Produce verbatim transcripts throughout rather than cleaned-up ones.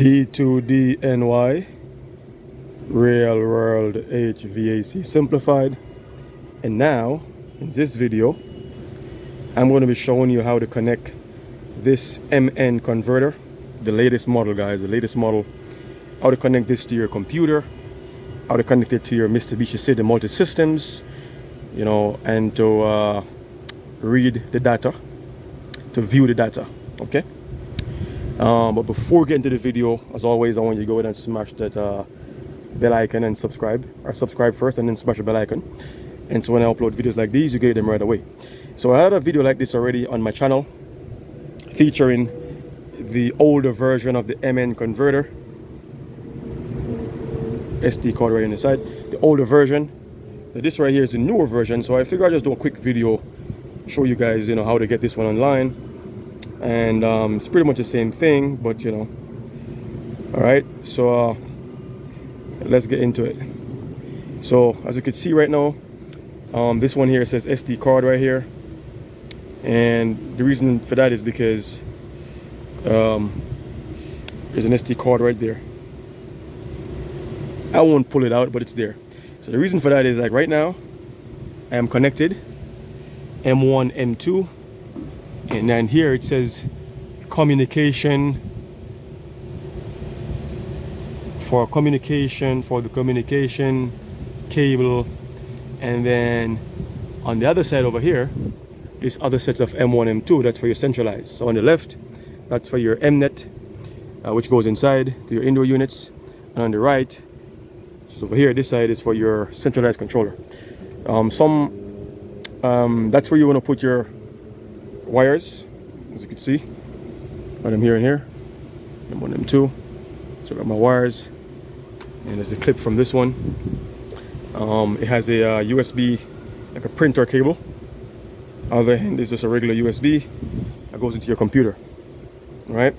D two D N Y, Real World H V A C Simplified. And now, in this video, I'm going to be showing you how to connect this M N converter, the latest model, guys, the latest model, how to connect this to your computer, how to connect it to your Mitsubishi City Multi Systems, you know, and to uh, read the data, to view the data, okay? Um, but before getting to the video, as always, I want you to go ahead and smash that uh, bell icon and subscribe, or subscribe first and then smash the bell icon. And so when I upload videos like these, you get them right away. So I had a video like this already on my channel, featuring the older version of the M N converter. S D card right on the side, the older version. This right here is the newer version. So I figure I'll just do a quick video, show you guys, you know, how to get this one online. And um, it's pretty much the same thing, but you know. All right, so uh, let's get into it. So as you can see right now, um, this one here says S D card right here, and the reason for that is because um, there's an S D card right there. I won't pull it out, but it's there. So the reason for that is, like, right now I am connected M one M two. And then here it says communication for communication for the communication cable. And then on the other side over here, this other sets of M one M two, that's for your centralized. So on the left, that's for your Mnet, uh, which goes inside to your indoor units. And on the right, so over here, this side is for your centralized controller. Um, some um, that's where you want to put your wires, as you can see, right I'm here and here, M one M two. So I got my wires, and there's a clip from this one. Um, it has a uh, U S B, like a printer cable. Other hand is just a regular U S B that goes into your computer. All right,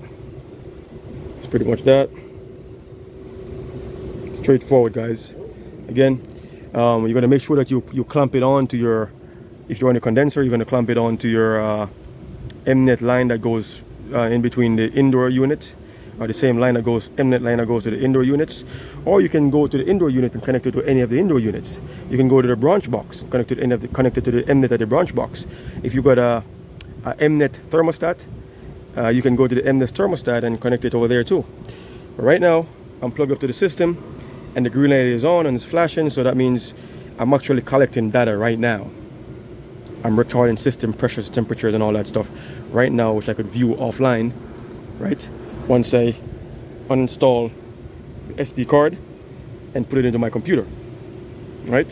it's pretty much that. Straightforward, guys. Again, um, you're gonna make sure that you you clamp it on to your. If you're on a condenser, you're gonna clamp it on to your. Uh, Mnet line that goes uh, in between the indoor unit, or the same line that goes Mnet line that goes to the indoor units, or you can go to the indoor unit and connect it to any of the indoor units. You can go to the branch box, connect to any of the connected to the Mnet at the branch box. If you got a, a Mnet thermostat, uh, you can go to the Mnet thermostat and connect it over there too. But right now, I'm plugged up to the system, and the green light is on and it's flashing, so that means I'm actually collecting data right now. I'm recording system pressures, temperatures, and all that stuff right now, which I could view offline, right? Once I uninstall the S D card and put it into my computer, right?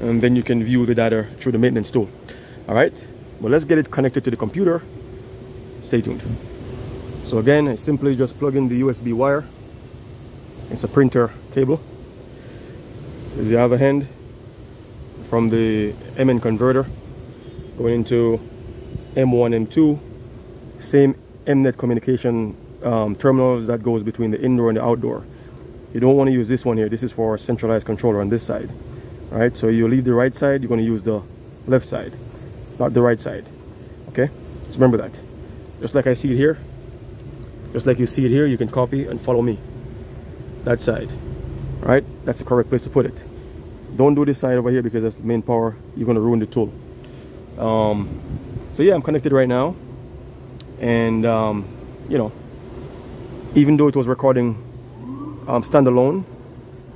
And then you can view the data through the maintenance tool, all right? Well, let's get it connected to the computer. Stay tuned. So again, I simply just plug in the U S B wire. It's a printer cable. Here's the other hand from the M N converter. Going into M one M two, same Mnet communication um, terminals that goes between the indoor and the outdoor. You don't want to use this one here. This is for a centralized controller on this side. All right, so you leave the right side, you're going to use the left side, not the right side. Okay, just remember that. Just like I see it here, just like you see it here, you can copy and follow me. That side, all right? That's the correct place to put it. Don't do this side over here because that's the main power. You're going to ruin the tool. Um, so yeah, I'm connected right now, and um, you know, even though it was recording um, standalone,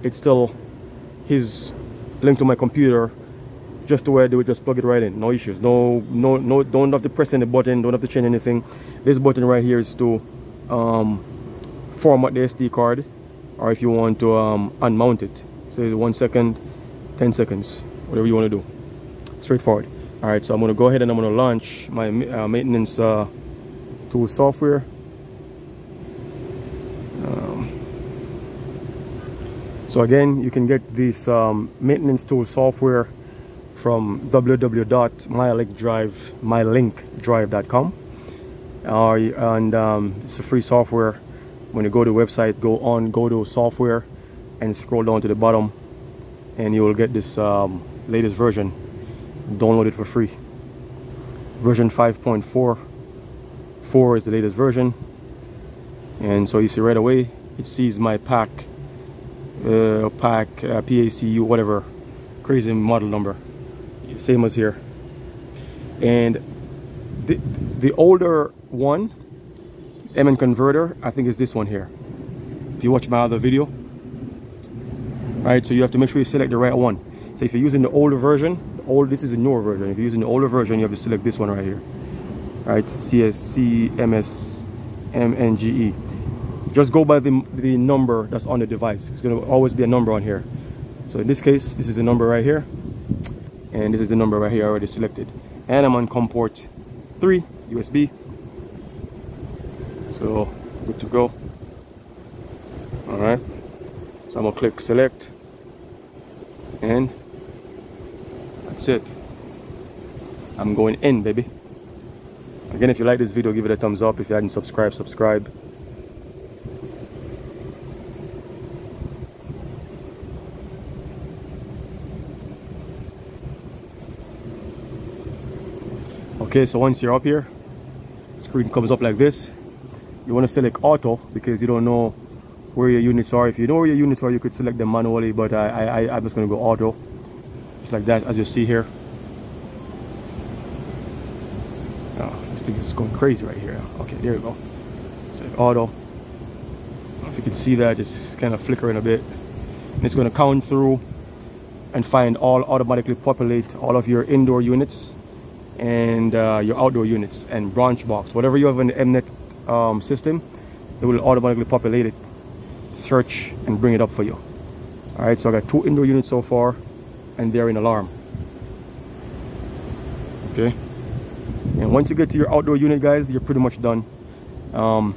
it's still his link to my computer, just the way I do it. Just plug it right in, no issues, no, no, no. Don't have to press any button, don't have to change anything. This button right here is to um, format the S D card, or if you want to um, unmount it, say one second, ten seconds, whatever you want to do. Straightforward. All right, so I'm gonna go ahead and I'm gonna launch my uh, maintenance uh, tool software. Um, so again, you can get this um, maintenance tool software from w w w dot my link drive dot com, uh, and um, it's a free software. When you go to the website, go on, go to software, and scroll down to the bottom, and you will get this um, latest version. Download it for free. Version five point four four is the latest version. And so you see right away, it sees my pack, uh, pack, uh, P A C U, whatever, crazy model number, same as here. And the, the older one, M N converter, I think is this one here. If you watch my other video, right? So you have to make sure you select the right one. So if you're using the older version, old, this is a newer version. If you're using the older version, you have to select this one right here. All right, C S C M S M N G E. Just go by the, the number that's on the device. It's gonna always be a number on here. So in this case, this is the number right here. And this is the number right here I already selected. And I'm on COM port three, U S B. So good to go. All right, so I'm gonna click select. And that's it. I'm going in, baby. Again, if you like this video, give it a thumbs up. If you hadn't subscribed, subscribe. Okay, so once you're up here, the screen comes up like this. You want to select auto because you don't know where your units are. If you know where your units are, you could select them manually, but I, I, I'm just going to go auto. Just like that, as you see here. Oh, this thing is going crazy right here. Okay, there we go. Select auto. I don't know if you can see that, it's kind of flickering a bit. And it's going to count through and find all, automatically populate all of your indoor units and uh, your outdoor units and branch box. Whatever you have in the M N E T um, system, it will automatically populate it, search, and bring it up for you. All right, so I got two indoor units so far, and they're in alarm. Okay, and once you get to your outdoor unit, guys, you're pretty much done. Um,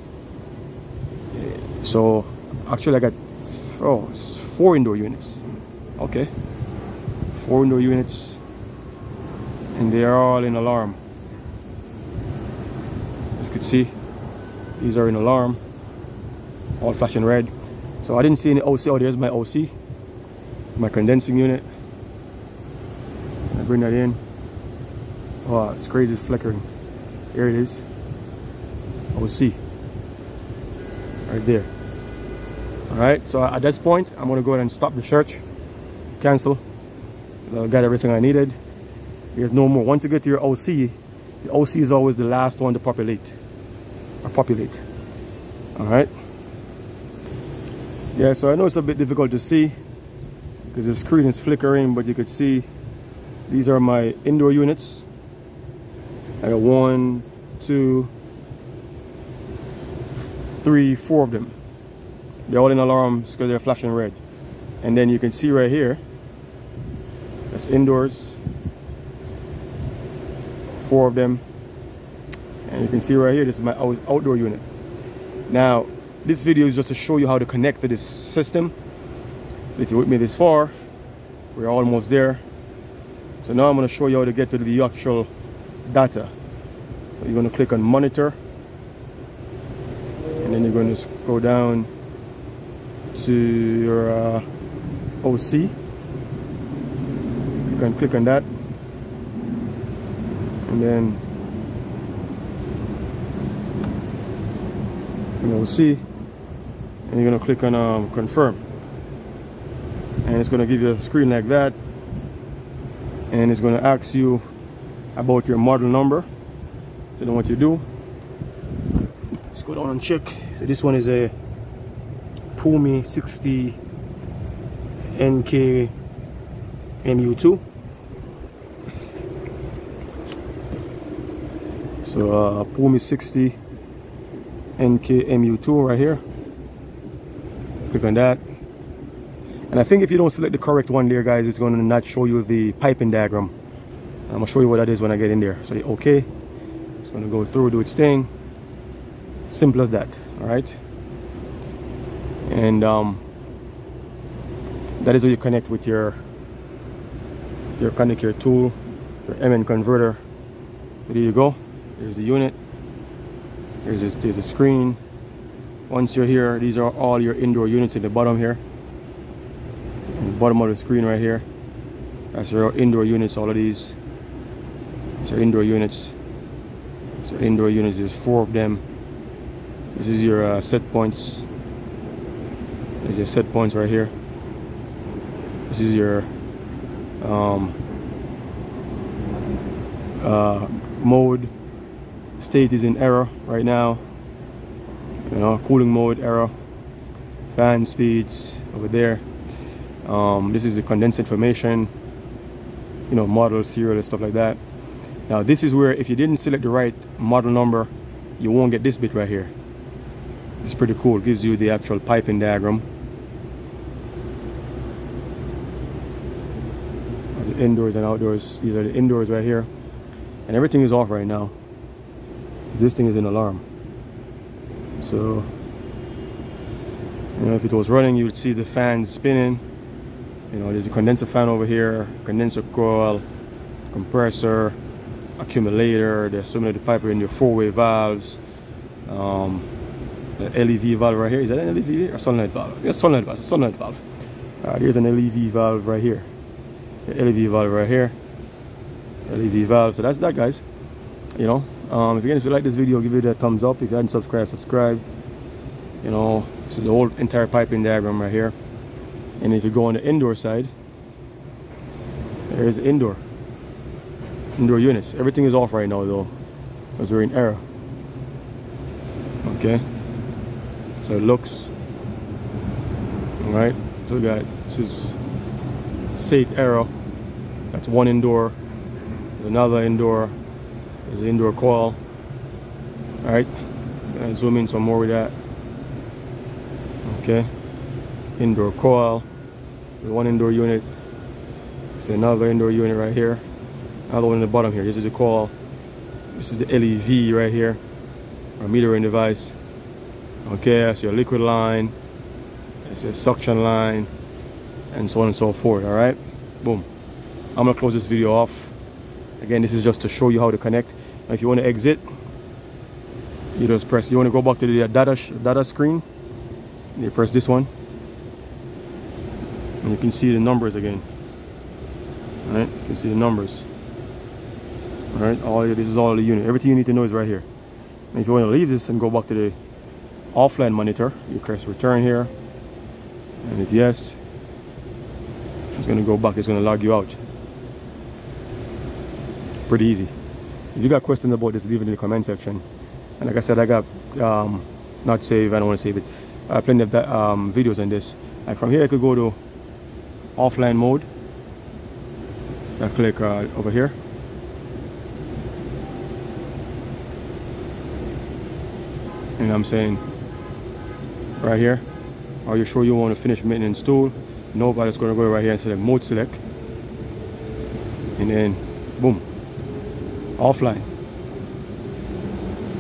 so actually I got oh, it's four indoor units. Okay, four indoor units, and they're all in alarm. As you can see, these are in alarm, all flashing red. So I didn't see any O C. Oh, there's my O C, my condensing unit. I bring that in. Oh, it's crazy, it's flickering. Here it is. O C. Right there. Alright, so at this point, I'm gonna go ahead and stop the search. Cancel. I got everything I needed. There's no more. Once you get to your O C, the O C is always the last one to populate. Or populate. Alright. Yeah, so I know it's a bit difficult to see because the screen is flickering, but you could see these are my indoor units. I got one, two, three, four of them. They're all in alarms because they're flashing red. And then you can see right here, that's indoors, four of them. And you can see right here, this is my outdoor unit. Now, this video is just to show you how to connect to this system. So if you're with me this far, we're almost there. So now I'm going to show you how to get to the actual data. So you're going to click on monitor, and then you're going to go down to your uh, O C. You can click on that, and then you're going to see, and you're going to click on um, confirm. And it's going to give you a screen like that, and it's going to ask you about your model number. So then what you do, let's go down and check. So this one is a Pumi sixty N K M U two. So uh, Pumi sixty N K M U two right here. Click on that. And I think if you don't select the correct one there, guys, it's going to not show you the piping diagram. I'm going to show you what that is when I get in there. So, okay. It's going to go through, do its thing. Simple as that. All right. And um, that is where you connect with your, your connect your tool, your M N converter. So there you go. There's the unit. There's a, there's a screen. Once you're here, these are all your indoor units in the bottom here. Bottom of the screen right here, that's your indoor units. All of these, so indoor units, so indoor units, there's four of them. This is your uh, set points. There's your set points right here. This is your um, uh, mode. State is in error right now. You know, cooling mode error. Fan speeds over there. Um, this is the condensed information. You know, model, serial, and stuff like that. Now this is where if you didn't select the right model number, you won't get this bit right here. It's pretty cool. It gives you the actual piping diagram. The indoors and outdoors. These are the indoors right here. And everything is off right now. This thing is an alarm. So, you know, if it was running, you would see the fans spinning. You know, there's a condenser fan over here, condenser coil, compressor, accumulator. There's so many of the pipe in your four-way valves. Um, the L E V valve right here. Is that an L E V or solenoid valve? Yeah, solenoid valve. Solenoid valve. All right, here's an L E V valve right here. The L E V valve right here. L E V valve. So that's that, guys. You know, um, if again, if you like this video, give it a thumbs up. If you haven't subscribed, subscribe. You know, this is the whole entire piping diagram right here. And if you go on the indoor side, there is indoor. Indoor units. Everything is off right now though, because we're in error. Okay, so it looks all right. So we got, this is state error. That's one indoor. There's another indoor. There's the indoor coil. All right, and zoom in some more with that. Okay, indoor coil. There's one indoor unit. There's another indoor unit right here. Another one in the bottom here. This is the coil. This is the L E V right here, our metering device. Okay, that's your liquid line. That's your suction line, and so on and so forth. All right, boom. I'm gonna close this video off. Again, this is just to show you how to connect. Now, if you want to exit, you just press. You want to go back to the data data screen. You press this one, and you can see the numbers again. All right, you can see the numbers. All right, all this is all the unit. Everything you need to know is right here. And if you want to leave this and go back to the offline monitor, you press return here, and if yes, it's going to go back. It's going to log you out. Pretty easy. If you got questions about this, leave it in the comment section. And like I said, I got um, not save. I don't want to save it. I have plenty of that, um, videos on this. Like from here, I could go to offline mode. I click uh, over here. You know what I'm saying? Right here. Are you sure you want to finish maintenance tool? Nobody's going to go right here and select mode select. And then, boom. Offline.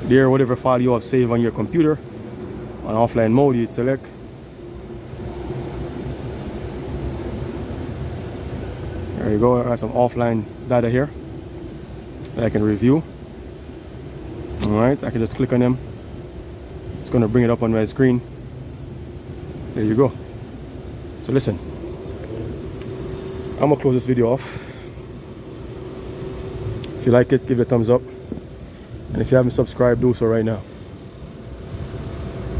There, whatever file you have saved on your computer. On offline mode, you select. There you go. I have some offline data here that I can review. Alright, I can just click on them. Going to bring it up on my screen. There you go. So listen, I'm gonna close this video off. If you like it, give it a thumbs up, and if you haven't subscribed, do so right now.